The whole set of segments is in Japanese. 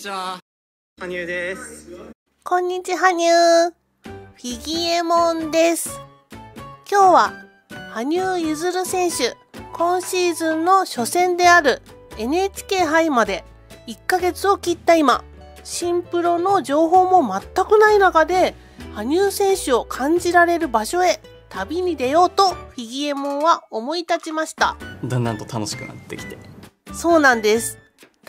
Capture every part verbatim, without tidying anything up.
ちは、羽生です。こんにちは、羽生。フィギエモンです。今日は、羽生結弦選手、今シーズンの初戦である エヌエイチケー 杯までいっかげつを切った今、新プロの情報も全くない中で、羽生選手を感じられる場所へ旅に出ようと、フィギエモンは思い立ちました。だんだんと楽しくなってきて。そうなんです。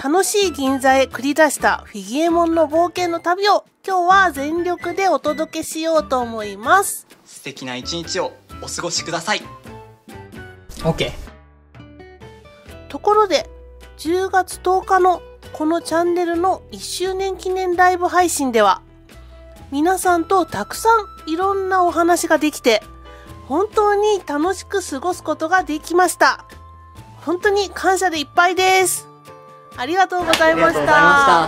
楽しい銀座へ繰り出したフィギエモンの冒険の旅を今日は全力でお届けしようと思います。素敵な一日をお過ごしください。OK。ところでじゅうがつとおかのこのチャンネルのいっしゅうねん記念ライブ配信では皆さんとたくさんいろんなお話ができて本当に楽しく過ごすことができました。本当に感謝でいっぱいです。ありがとうございました。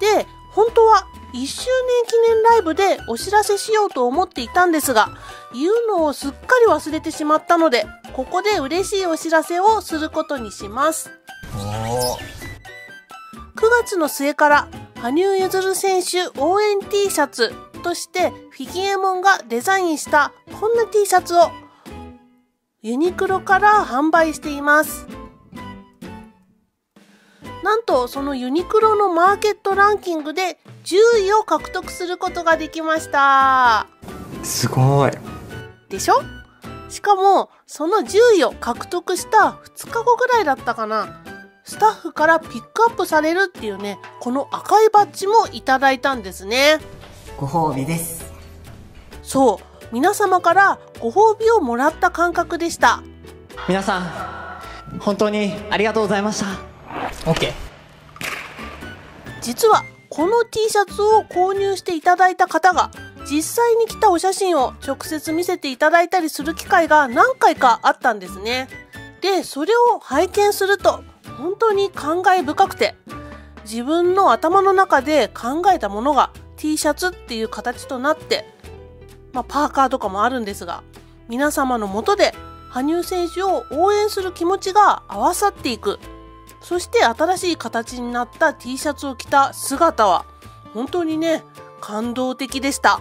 で、本当はいっしゅうねん記念ライブでお知らせしようと思っていたんですが、言うのをすっかり忘れてしまったので、ここで嬉しいお知らせをすることにします。くがつの末から、羽生結弦選手応援 T シャツとして、フィギエモンがデザインしたこんな T シャツを、ユニクロから販売しています。なんとそのユニクロのマーケットランキングでじゅういを獲得することができました。すごいでしょ。しかもそのじゅういを獲得したふつかごぐらいだったかな、スタッフからピックアップされるっていうね、この赤いバッジもいただいたんですね。ご褒美です。そう、皆様からご褒美をもらった感覚でした。皆さん本当にありがとうございました。OK。 実はこの T シャツを購入していただいた方が実際に来たお写真を直接見せていただいたりする機会が何回かあったんですね。で、それを拝見すると本当に感慨深くて、自分の頭の中で考えたものが T シャツっていう形となって、まあ、パーカーとかもあるんですが、皆様のもとで羽生選手を応援する気持ちが合わさっていく。そして新しい形になった T シャツを着た姿は本当にね、感動的でした。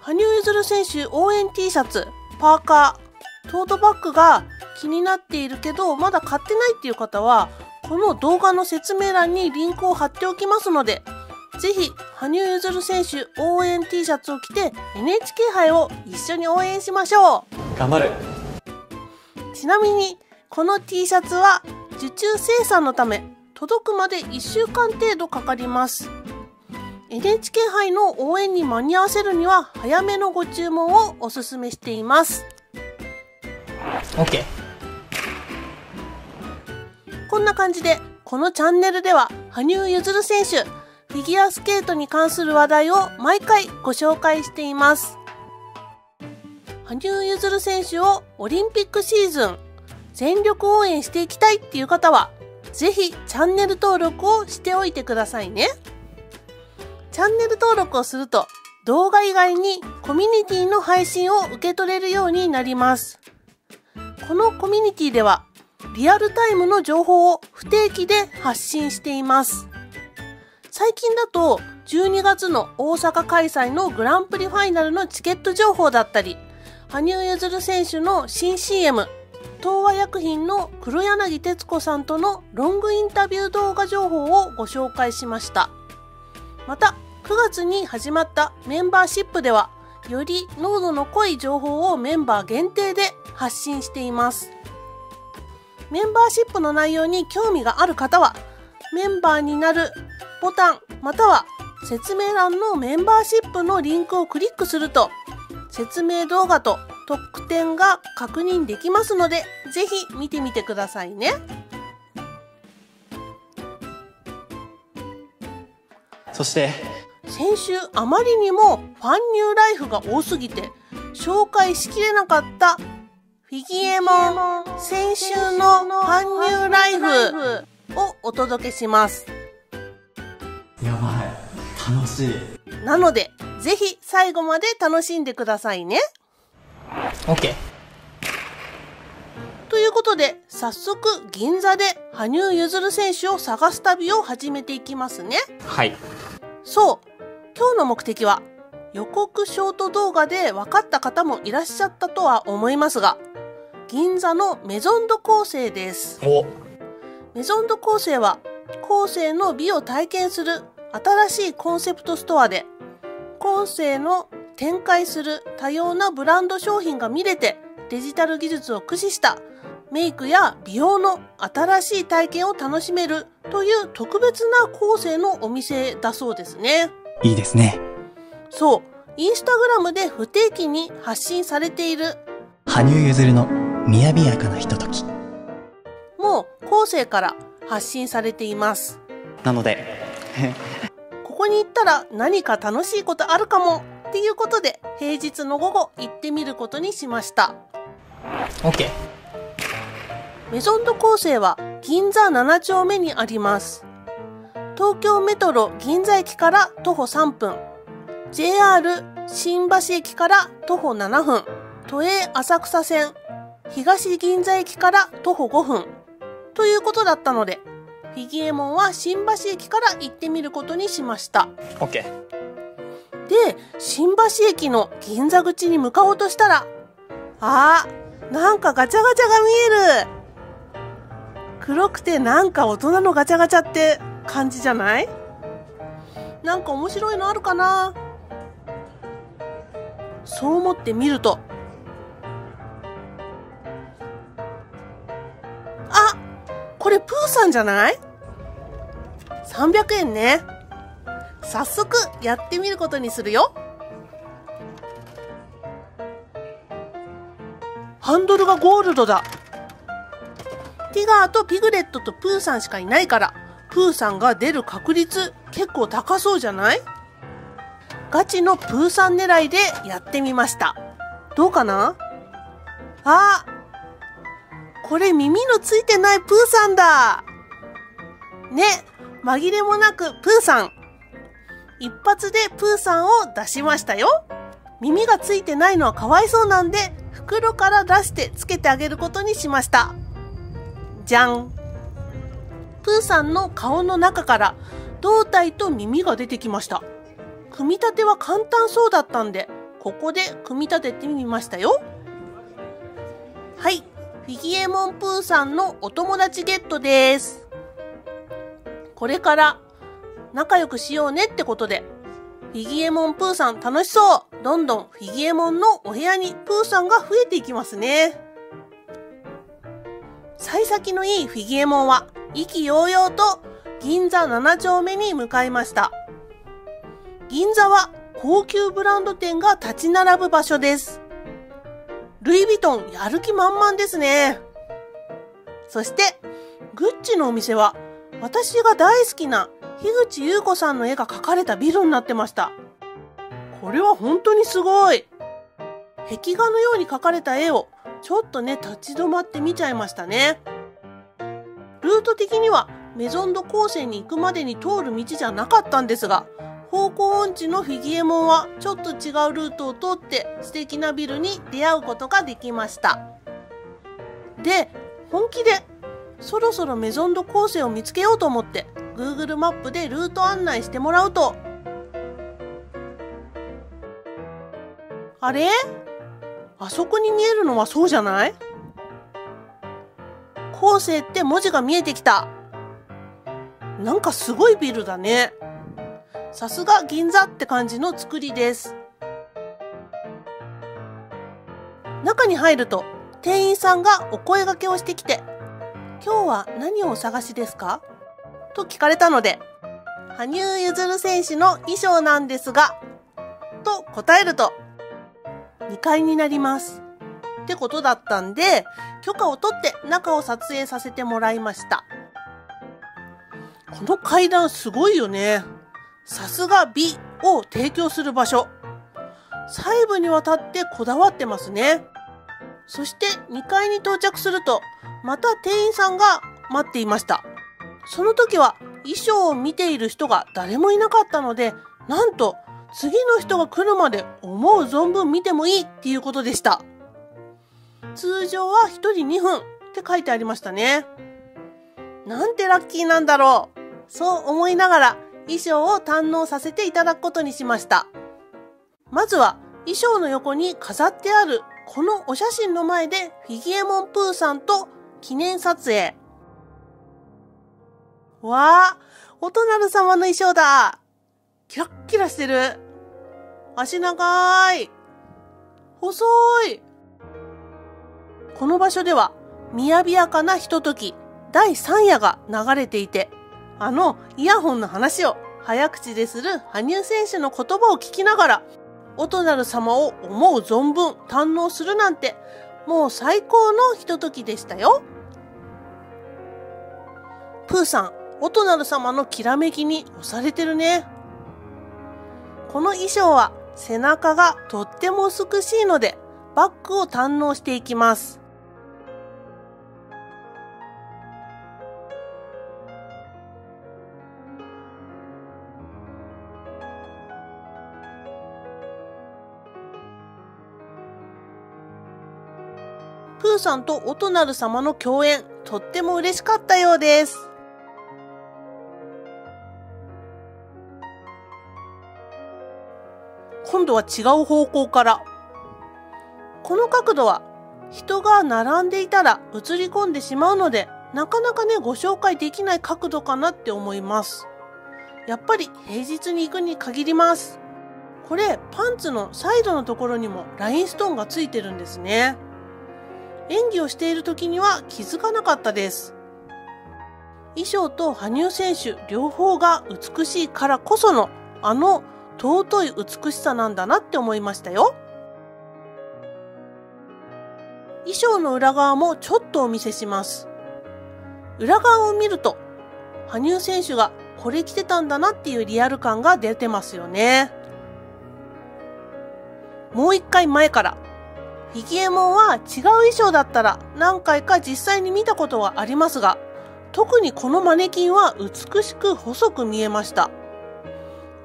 羽生結弦選手応援 T シャツ、パーカー、トートバッグが気になっているけどまだ買ってないっていう方はこの動画の説明欄にリンクを貼っておきますので、ぜひ羽生結弦選手応援 T シャツを着て エヌエイチケー 杯を一緒に応援しましょう。頑張る。ちなみにこの T シャツは受注生産のため届くまでいっしゅうかん程度かかります。 エヌエイチケー 杯の応援に間に合わせるには早めのご注文をおすすめしています。 OK。 こんな感じでこのチャンネルでは羽生結弦選手、フィギュアスケートに関する話題を毎回ご紹介しています。羽生結弦選手をオリンピックシーズン全力応援していきたいっていう方は、ぜひチャンネル登録をしておいてくださいね。チャンネル登録をすると、動画以外にコミュニティの配信を受け取れるようになります。このコミュニティでは、リアルタイムの情報を不定期で発信しています。最近だと、じゅうにがつの大阪開催のグランプリファイナルのチケット情報だったり、羽生結弦選手の新 シーエム、東和薬品の黒柳徹子さんとのロングインタビュー動画情報をご紹介しました。また、くがつに始まったメンバーシップでは、より濃度の濃い情報をメンバー限定で発信しています。メンバーシップの内容に興味がある方は、メンバーになるボタンまたは説明欄のメンバーシップのリンクをクリックすると、説明動画と特典が確認できますので、ぜひ見てみてくださいね。そして先週あまりにもファンニューライフが多すぎて紹介しきれなかったフィギエモン先週のファンニューライフをお届けします。やばい楽しい。なのでぜひ最後まで楽しんでくださいね。OK。ということで、早速銀座で羽生結弦選手を探す旅を始めていきますね。はい。そう、今日の目的は予告ショート動画で分かった方もいらっしゃったとは思いますが、銀座のメゾンドコーセーです。お。メゾンドコーセーはコーセーの美を体験する新しいコンセプトストアで、コーセーの展開する多様なブランド商品が見れて、デジタル技術を駆使したメイクや美容の新しい体験を楽しめるという特別なコーセーのお店だそうですね。いいですね。そう、インスタグラムで不定期に発信されている羽生結弦のみやびやかなひとときもうコーセーから発信されています。なのでここに行ったら何か楽しいことあるかもっていうことで、平日の午後行ってみることにしました。OK。メゾンドコーセーは銀座なな丁目にあります。東京メトロ銀座駅から徒歩さんぷん、ジェイアール 新橋駅から徒歩ななふん、都営浅草線東銀座駅から徒歩ごふんということだったので、フィギエモンは新橋駅から行ってみることにしました。OK。で、新橋駅の銀座口に向かおうとしたら、あー、なんかガチャガチャが見える。黒くてなんか大人のガチャガチャって感じじゃない？なんか面白いのあるかな？そう思ってみると、あ、これプーさんじゃない？さんびゃくえんね。早速やってみることにするよ。ハンドルがゴールドだ。ティガーとピグレットとプーさんしかいないから、プーさんが出る確率結構高そうじゃない？ガチのプーさん狙いでやってみました。どうかな？あ、これ耳のついてないプーさんだね。紛れもなくプーさん。一発でプーさんを出しましたよ。耳がついてないのはかわいそうなんで、袋から出してつけてあげることにしました。じゃん。プーさんの顔の中から胴体と耳が出てきました。組み立ては簡単そうだったんで、ここで組み立ててみましたよ。はい、フィギエモンプーさんのお友達ゲットです。これから仲良くしようねってことで、フィギエモンプーさん楽しそう。どんどんフィギエモンのお部屋にプーさんが増えていきますね。幸先のいいフィギエモンは意気揚々と銀座なな丁目に向かいました。銀座は高級ブランド店が立ち並ぶ場所です。ルイ・ヴィトンやる気満々ですね。そしてグッチのお店は私が大好きな樋口優子さんの絵が描かれたビルになってました。これは本当にすごい。壁画のように描かれた絵をちょっとね、立ち止まって見ちゃいましたね。ルート的にはメゾンドコーセーに行くまでに通る道じゃなかったんですが、方向音痴のフィギエモンはちょっと違うルートを通って素敵なビルに出会うことができました。で、本気でそろそろメゾンドコーセーを見つけようと思って、Google マップでルート案内してもらうと、あれ？あそこに見えるのはそうじゃない？コーセーって文字が見えてきた。なんかすごいビルだね。さすが銀座って感じの作りです。中に入ると店員さんがお声掛けをしてきて、今日は何をお探しですか？と聞かれたので、羽生結弦選手の衣装なんですが、と答えると、にかいになります。ってことだったんで、許可を取って中を撮影させてもらいました。この階段すごいよね。さすが美を提供する場所。細部にわたってこだわってますね。そしてにかいに到着すると、また店員さんが待っていました。その時は衣装を見ている人が誰もいなかったので、なんと次の人が来るまで思う存分見てもいいっていうことでした。通常はひとりにふん、って書いてありましたね。なんてラッキーなんだろう。そう思いながら衣装を堪能させていただくことにしました。まずは衣装の横に飾ってあるこのお写真の前でフィギエモンプーさんと記念撮影。わあ、お隣様の衣装だ。キラッキラしてる。足長い。細い。この場所では、みやびやかなひととき、だいさん夜が流れていて、あのイヤホンの話を早口でする羽生選手の言葉を聞きながら、お隣様を思う存分堪能するなんて、もう最高のひとときでしたよ。プーさん、お隣様のきらめきに押されてるね。この衣装は背中がとっても美しいので、バックを堪能していきます。プーさんとお隣様の共演、とっても嬉しかったようです。今度は違う方向から。この角度は人が並んでいたら映り込んでしまうので、なかなかね、ご紹介できない角度かなって思います。やっぱり平日に行くに限ります。これ、パンツのサイドのところにもラインストーンがついてるんですね。演技をしている時には気づかなかったです。衣装と羽生選手両方が美しいからこそのあの尊い美しさなんだなって思いましたよ。衣装の裏側もちょっとお見せします。裏側を見ると羽生選手がこれ着てたんだなっていうリアル感が出てますよね。もう一回前から。フィギエモンは違う衣装だったら何回か実際に見たことはありますが、特にこのマネキンは美しく細く見えました。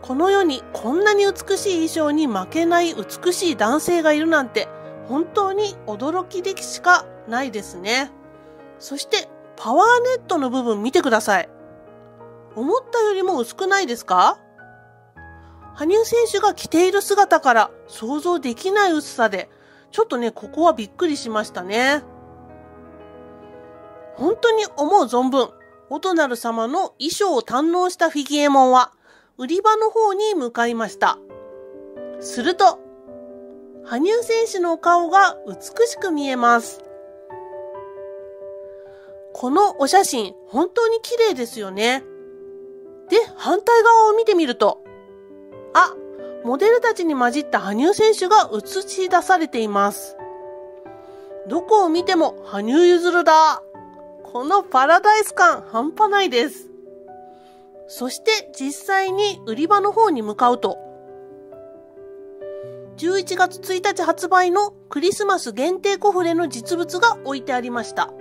この世にこんなに美しい衣装に負けない美しい男性がいるなんて本当に驚きでしかないですね。そしてパワーネットの部分見てください。思ったよりも薄くないですか？羽生選手が着ている姿から想像できない薄さで、ちょっとね、ここはびっくりしましたね。本当に思う存分、お隣様の衣装を堪能したフィギエモンは、売り場の方に向かいました。すると、羽生選手のお顔が美しく見えます。このお写真、本当に綺麗ですよね。で、反対側を見てみると、あ、モデルたちに混じった羽生選手が映し出されています。どこを見ても羽生結弦だ。このパラダイス感半端ないです。そして実際に売り場の方に向かうと、じゅういちがつついたち発売のクリスマス限定コフレの実物が置いてありました。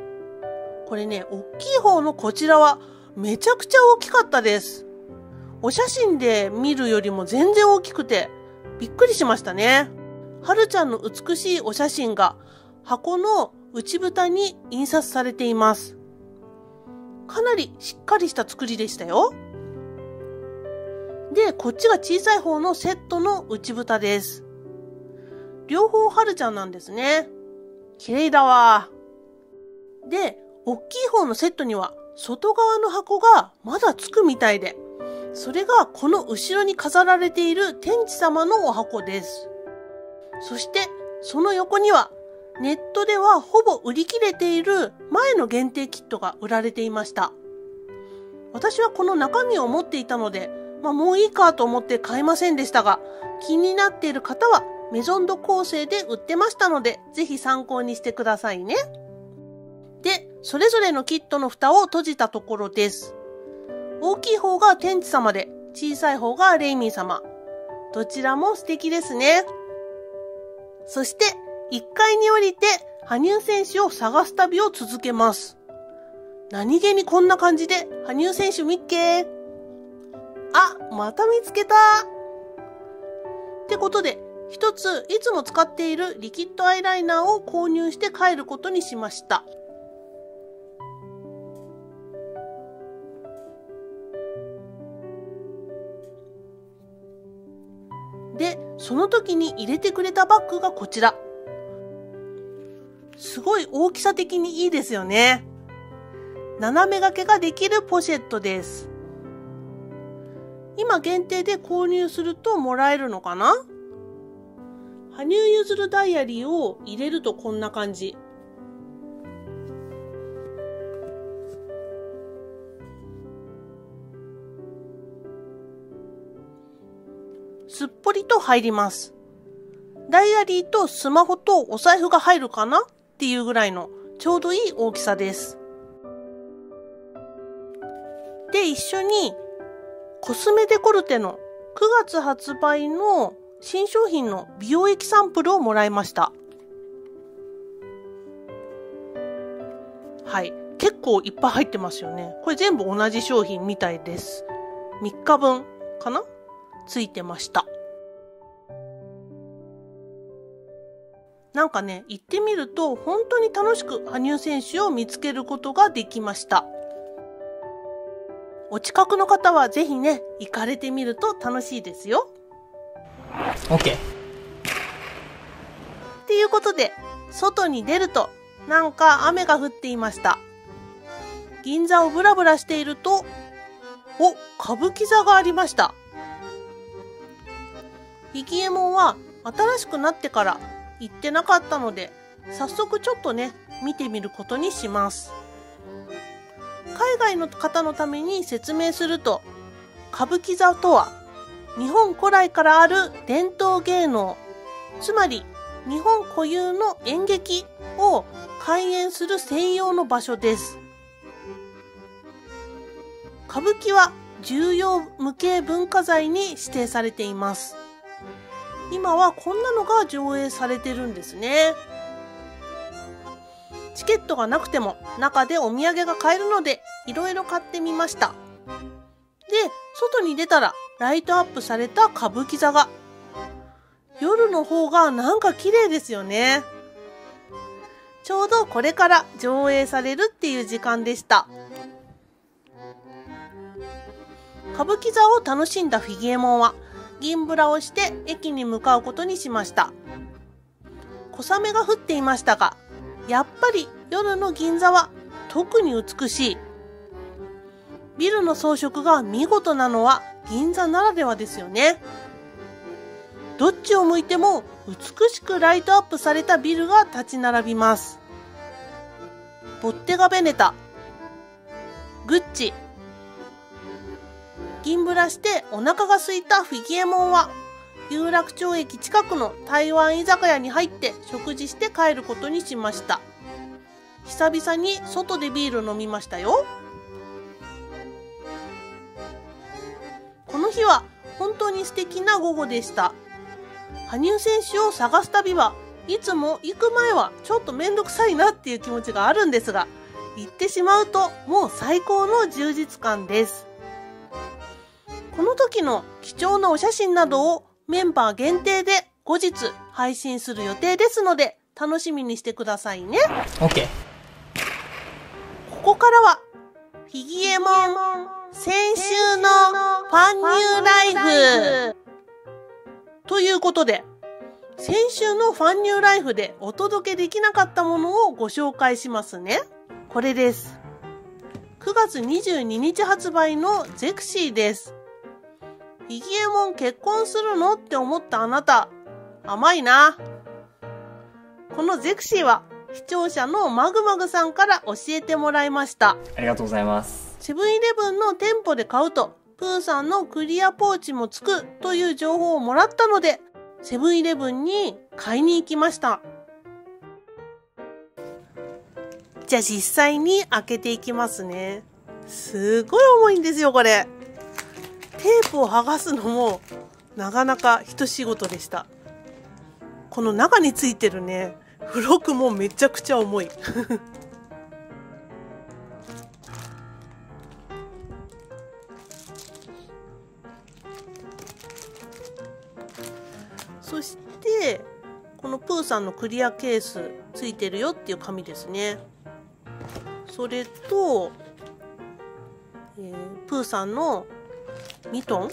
これね、大きい方のこちらはめちゃくちゃ大きかったです。お写真で見るよりも全然大きくてびっくりしましたね。はるちゃんの美しいお写真が箱の内蓋に印刷されています。かなりしっかりした作りでしたよ。で、こっちが小さい方のセットの内蓋です。両方はるちゃんなんですね。綺麗だわ。で、大きい方のセットには外側の箱がまだつくみたいで、それがこの後ろに飾られている天地様のお箱です。そしてその横にはネットではほぼ売り切れている前の限定キットが売られていました。私はこの中身を持っていたので、まあ、もういいかと思って買いませんでしたが、気になっている方はメゾンド構成で売ってましたので、ぜひ参考にしてくださいね。で、それぞれのキットの蓋を閉じたところです。大きい方が天地様で、小さい方がレイミー様。どちらも素敵ですね。そして、いっかいに降りて、羽生選手を探す旅を続けます。何気にこんな感じで、羽生選手見っけ。あ、また見つけた。ってことで、一ついつも使っているリキッドアイライナーを購入して帰ることにしました。で、その時に入れてくれたバッグがこちら。すごい大きさ的にいいですよね。斜め掛けができるポシェットです。今限定で購入するともらえるのかな？羽生結弦ダイアリーを入れるとこんな感じ。すっぽりと入ります。ダイアリーとスマホとお財布が入るかなっていうぐらいのちょうどいい大きさです。で、一緒にコスメデコルテのくがつ発売の新商品の美容液サンプルをもらいました。はい。結構いっぱい入ってますよね。これ全部同じ商品みたいです。みっかぶんかな？ついてました。なんかね、行ってみると本当に楽しく羽生選手を見つけることができました。お近くの方はぜひね、行かれてみると楽しいですよ。OK。ということで、外に出るとなんか雨が降っていました。銀座をブラブラしていると、お、歌舞伎座がありました。ひぎえもんは新しくなってから行ってなかったので、早速ちょっとね、見てみることにします。海外の方のために説明すると、歌舞伎座とは、日本古来からある伝統芸能、つまり日本固有の演劇を開演する専用の場所です。歌舞伎は重要無形文化財に指定されています。今はこんなのが上映されてるんですね。チケットがなくても中でお土産が買えるので、いろいろ買ってみました。で、外に出たら、ライトアップされた歌舞伎座が。夜の方がなんか綺麗ですよね。ちょうどこれから上映されるっていう時間でした。歌舞伎座を楽しんだフィギエモンは、銀ブラをして駅に向かうことにしました。小雨が降っていましたが、やっぱり夜の銀座は特に美しい。ビルの装飾が見事なのは銀座ならではですよね。どっちを向いても美しくライトアップされたビルが立ち並びます。ボッテガ・ベネタ、グッチ、銀ブラしてお腹が空いたフィギエモンは有楽町駅近くの台湾居酒屋に入って食事して帰ることにしました。久々に外でビール飲みましたよ。この日は本当に素敵な午後でした。羽生選手を探す旅はいつも行く前はちょっとめんどくさいなっていう気持ちがあるんですが、行ってしまうともう最高の充実感です。この時の貴重なお写真などをメンバー限定で後日配信する予定ですので、楽しみにしてくださいね。OK。ここからはフィギエモン先週のファンニューライフということで、先週のファンニューライフでお届けできなかったものをご紹介しますね。これです。くがつにじゅうににち発売のゼクシーです。フィギエモン結婚するのって思ったあなた、甘いな。このゼクシーは視聴者のマグマグさんから教えてもらいました。ありがとうございます。セブンイレブンの店舗で買うと、プーさんのクリアポーチもつくという情報をもらったので、セブンイレブンに買いに行きました。じゃあ実際に開けていきますね。すごい重いんですよ、これ。テープを剥がすのもなかなか一仕事でした。この中についてるね、付録もめちゃくちゃ重い。そして、このプーさんのクリアケースついてるよっていう紙ですね。それと、えー、プーさんのミトン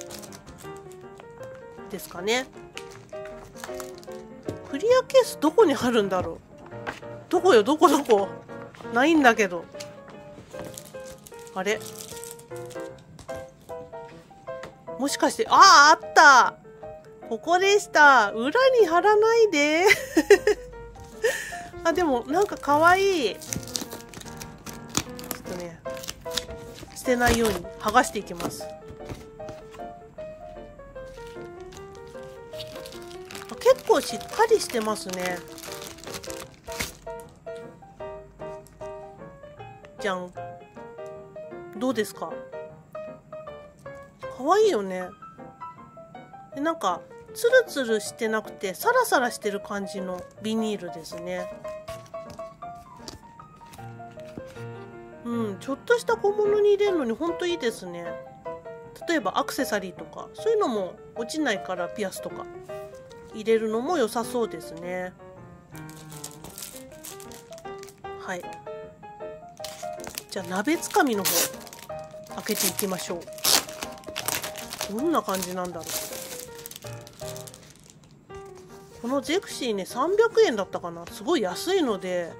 ですかね。クリアケースどこに貼るんだろう。どこよ、どこどこ。ないんだけど。あれ、もしかして、ああ、あった、ここでした。裏に貼らないで。あ、でもなんかかわいい。ちょっとね、捨てないように剥がしていきます。あ、結構しっかりしてますね。じゃん、どうですか？かわいいよね。で、なんかツルツルしてなくてサラサラしてる感じのビニールですね。うん、ちょっとした小物に入れるのにほんといいですね。例えばアクセサリーとかそういうのも落ちないから、ピアスとか入れるのも良さそうですね。はい、じゃあ鍋つかみの方開けていきましょう。どんな感じなんだろう。このゼクシーね、さんびゃくえんだったかな。すごい安いので、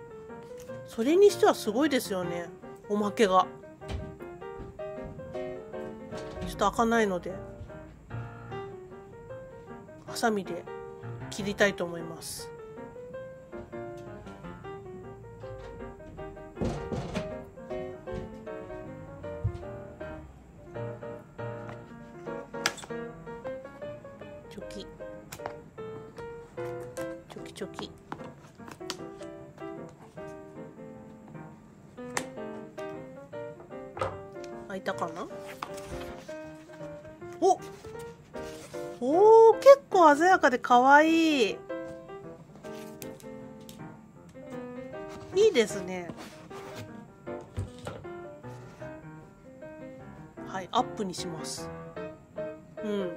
それにしてはすごいですよね、おまけが。ちょっと開かないのでハサミで切りたいと思います。チョキチョキチョキ。開いたかな。おおー、結構鮮やかで可愛い。いいですね。はい、アップにします。うん、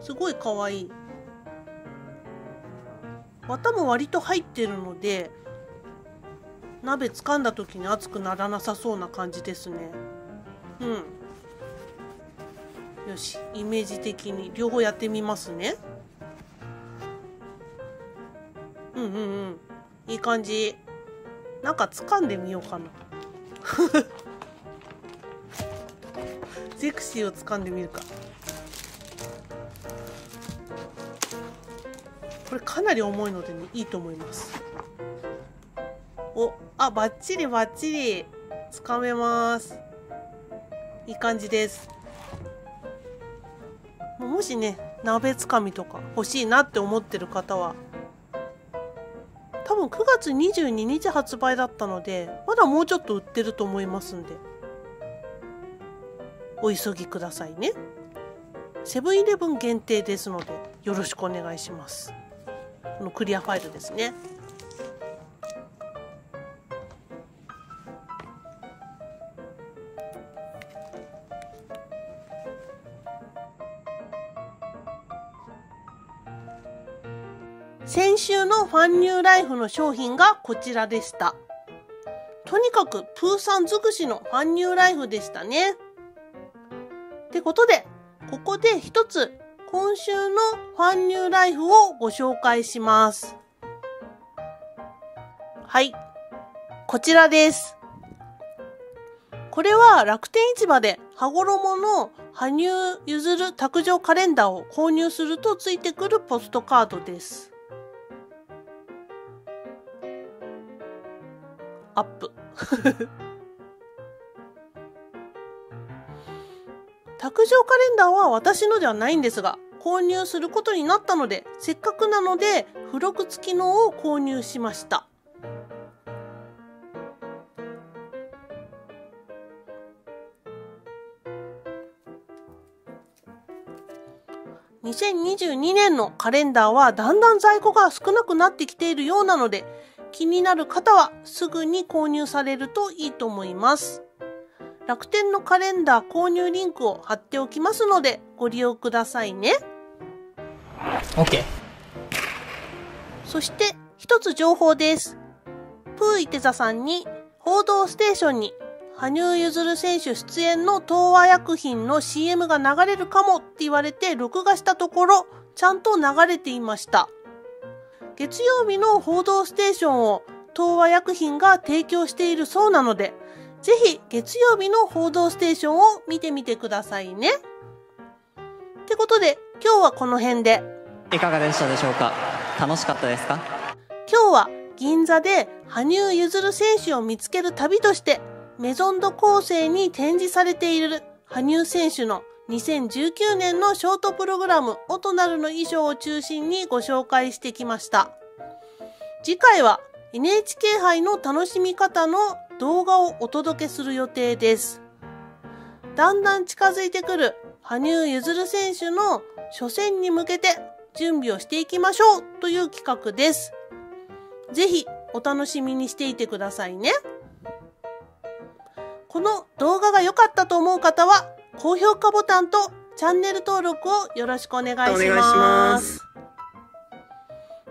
すごい可愛い。綿も割と入ってるので、鍋掴んだ時に熱くならなさそうな感じですね。うん、よし、イメージ的に両方やってみますね。うんうんうん、いい感じ。なんか掴んでみようかな。ゼクシーを掴んでみるか。これかなり重いので、ね、いいと思います。お、あ、バッチリバッチリつかめます。いい感じです。もしね、鍋つかみとか欲しいなって思ってる方は、多分くがつにじゅうににち発売だったので、まだもうちょっと売ってると思いますんで、お急ぎくださいね。セブンイレブン限定ですので、よろしくお願いします。このクリアファイルですね。先週のファンニューライフの商品がこちらでした。とにかくプーさん尽くしのファンニューライフでしたね。ってことで、ここで一つ今週のファンニューライフをご紹介します。はい。こちらです。これは楽天市場で羽衣の羽生結弦卓上カレンダーを購入するとついてくるポストカードです。アップ。卓上カレンダーは私のではないんですが、購入することになったので、せっかくなので付録付きのを購入しました。にせんにじゅうにねんのカレンダーはだんだん在庫が少なくなってきているようなので、気になる方はすぐに購入されるといいと思います。楽天のカレンダー購入リンクを貼っておきますので、ご利用くださいね。 OK。 そして一つ情報です。プーいて座さんに報道ステーションに羽生結弦選手出演の東和薬品の シーエム が流れるかもって言われて録画したところ、ちゃんと流れていました。月曜日の報道ステーションを東和薬品が提供しているそうなので、ぜひ月曜日の報道ステーションを見てみてくださいね。ってことで今日はこの辺で。いかがでしたでしょうか？楽しかったですか？今日は銀座で羽生結弦選手を見つける旅としてメゾンド構成に展示されている羽生選手のにせんじゅうきゅうねんのショートプログラム「オトナルの衣装」を中心にご紹介してきました。次回は エヌエイチケー 杯の楽しみ方の動画をお届けする予定です。だんだん近づいてくる羽生結弦選手の初戦に向けて準備をしていきましょうという企画です。ぜひお楽しみにしていてくださいね。この動画が良かったと思う方は高評価ボタンとチャンネル登録をよろしくお願いします。お願いします。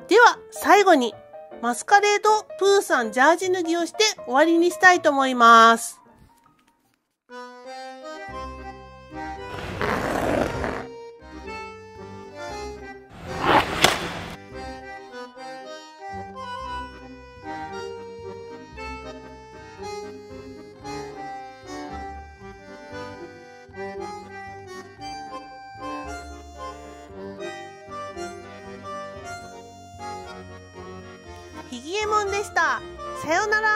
では最後にマスカレードプーさんジャージ脱ぎをして終わりにしたいと思います。ひぎえもんでした。さようなら。